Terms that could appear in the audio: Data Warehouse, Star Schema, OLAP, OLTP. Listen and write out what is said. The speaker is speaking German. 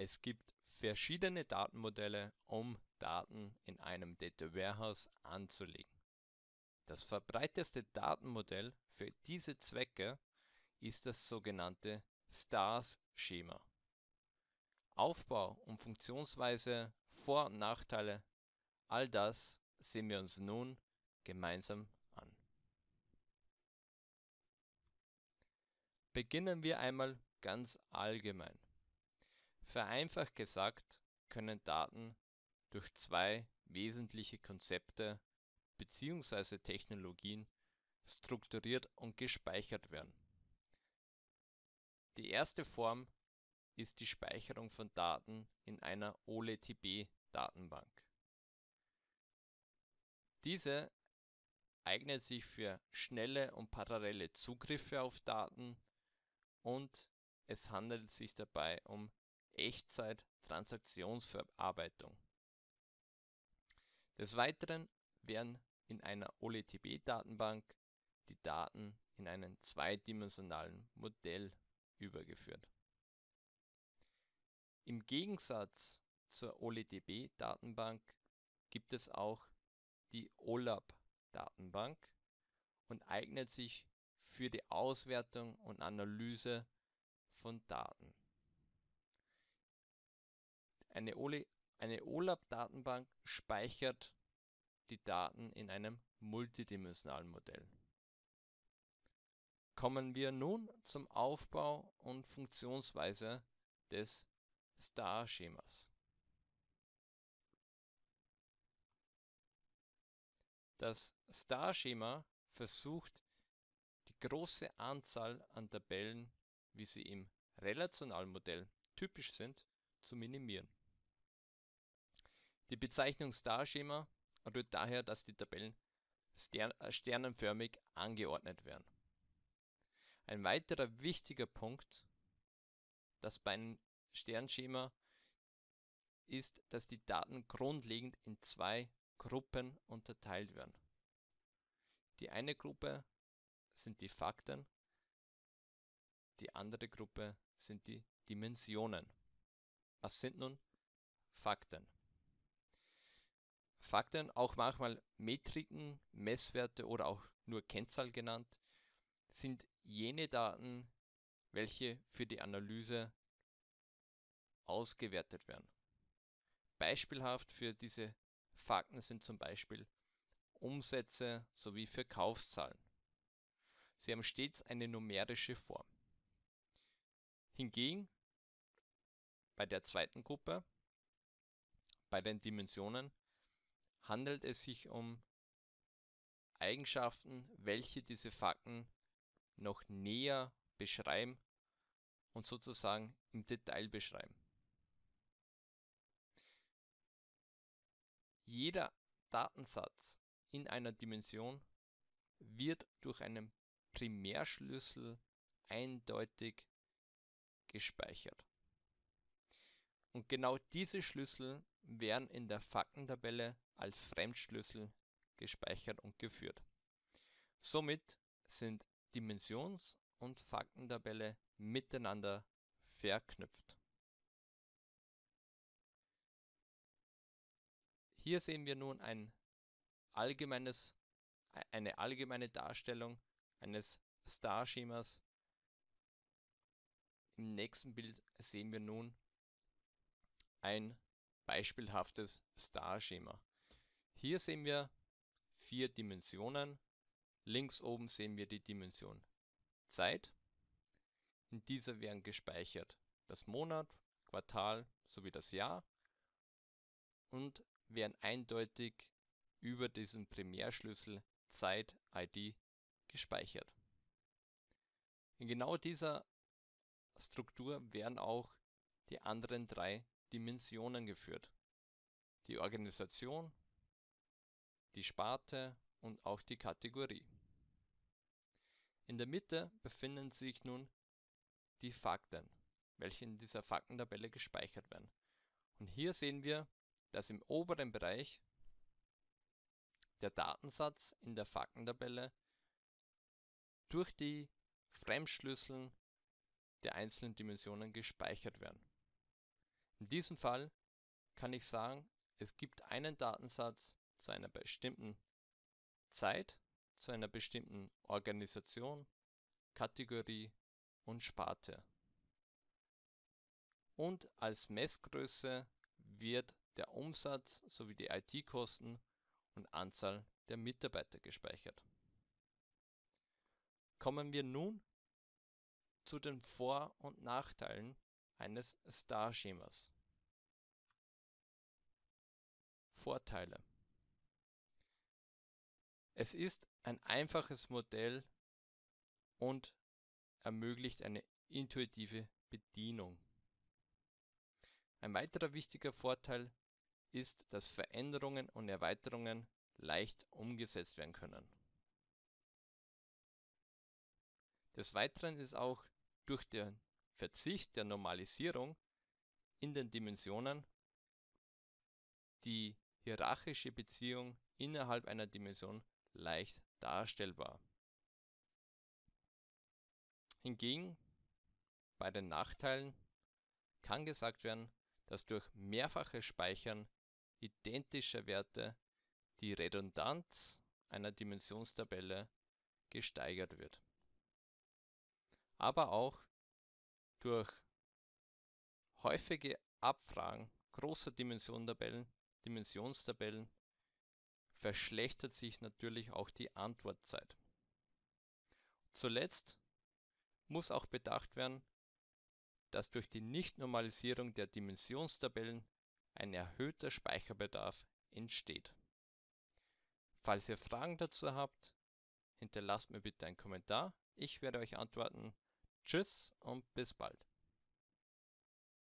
Es gibt verschiedene Datenmodelle, um Daten in einem Data Warehouse anzulegen. Das verbreiteste Datenmodell für diese Zwecke ist das sogenannte Star Schema. Aufbau und Funktionsweise, Vor- und Nachteile, all das sehen wir uns nun gemeinsam an. Beginnen wir einmal ganz allgemein. Vereinfacht gesagt können Daten durch zwei wesentliche Konzepte bzw. Technologien strukturiert und gespeichert werden. Die erste Form ist die Speicherung von Daten in einer OLTP-Datenbank. Diese eignet sich für schnelle und parallele Zugriffe auf Daten und es handelt sich dabei um Echtzeit-Transaktionsverarbeitung. Des Weiteren werden in einer OLTP-Datenbank die Daten in einen zweidimensionalen Modell übergeführt. Im Gegensatz zur OLTP-Datenbank gibt es auch die OLAP-Datenbank und eignet sich für die Auswertung und Analyse von Daten. Eine OLAP-Datenbank speichert die Daten in einem multidimensionalen Modell. Kommen wir nun zum Aufbau und Funktionsweise des Star-Schemas. Das Star-Schema versucht, die große Anzahl an Tabellen, wie sie im relationalen Modell typisch sind, zu minimieren. Die Bezeichnung Star-Schema rührt daher, dass die Tabellen sternenförmig angeordnet werden. Ein weiterer wichtiger Punkt, dass bei einem Sternschema ist, dass die Daten grundlegend in zwei Gruppen unterteilt werden. Die eine Gruppe sind die Fakten, die andere Gruppe sind die Dimensionen. Was sind nun Fakten? Fakten, auch manchmal Metriken, Messwerte oder auch nur Kennzahl genannt, sind jene Daten, welche für die Analyse ausgewertet werden. Beispielhaft für diese Fakten sind zum Beispiel Umsätze sowie Verkaufszahlen. Sie haben stets eine numerische Form. Hingegen bei der zweiten Gruppe, bei den Dimensionen, handelt es sich um Eigenschaften, welche diese Fakten noch näher beschreiben und sozusagen im Detail beschreiben. Jeder Datensatz in einer Dimension wird durch einen Primärschlüssel eindeutig gespeichert. Und genau diese Schlüssel werden in der Faktentabelle als Fremdschlüssel gespeichert und geführt. Somit sind Dimensions- und Faktentabelle miteinander verknüpft. Hier sehen wir nun eine allgemeine Darstellung eines Star-Schemas. Im nächsten Bild sehen wir nun ein beispielhaftes Star-Schema. Hier sehen wir 4 Dimensionen. Links oben sehen wir die Dimension Zeit. In dieser werden gespeichert das Monat, Quartal sowie das Jahr und werden eindeutig über diesen Primärschlüssel Zeit-ID gespeichert. In genau dieser Struktur werden auch die anderen 3 Dimensionen geführt. Die Organisation, die Sparte und auch die Kategorie. In der Mitte befinden sich nun die Fakten, welche in dieser Faktentabelle gespeichert werden. Und hier sehen wir, dass im oberen Bereich der Datensatz in der Faktentabelle durch die Fremdschlüssel der einzelnen Dimensionen gespeichert werden. In diesem Fall kann ich sagen, es gibt einen Datensatz zu einer bestimmten Zeit, zu einer bestimmten Organisation, Kategorie und Sparte. Und als Messgröße wird der Umsatz sowie die IT-Kosten und Anzahl der Mitarbeiter gespeichert. Kommen wir nun zu den Vor- und Nachteilen eines Star-Schemas. Vorteile: Es ist ein einfaches Modell und ermöglicht eine intuitive Bedienung. Ein weiterer wichtiger Vorteil ist, dass Veränderungen und Erweiterungen leicht umgesetzt werden können. Des Weiteren ist auch durch den Verzicht der Normalisierung in den Dimensionen die hierarchische Beziehung innerhalb einer Dimension leicht darstellbar. Hingegen bei den Nachteilen kann gesagt werden, dass durch mehrfaches Speichern identischer Werte die Redundanz einer Dimensionstabelle gesteigert wird. Aber auch durch häufige Abfragen großer Dimensionstabellen verschlechtert sich natürlich auch die Antwortzeit. Zuletzt muss auch bedacht werden, dass durch die Nichtnormalisierung der Dimensionstabellen ein erhöhter Speicherbedarf entsteht. Falls ihr Fragen dazu habt, hinterlasst mir bitte einen Kommentar. Ich werde euch antworten. Tschüss und bis bald.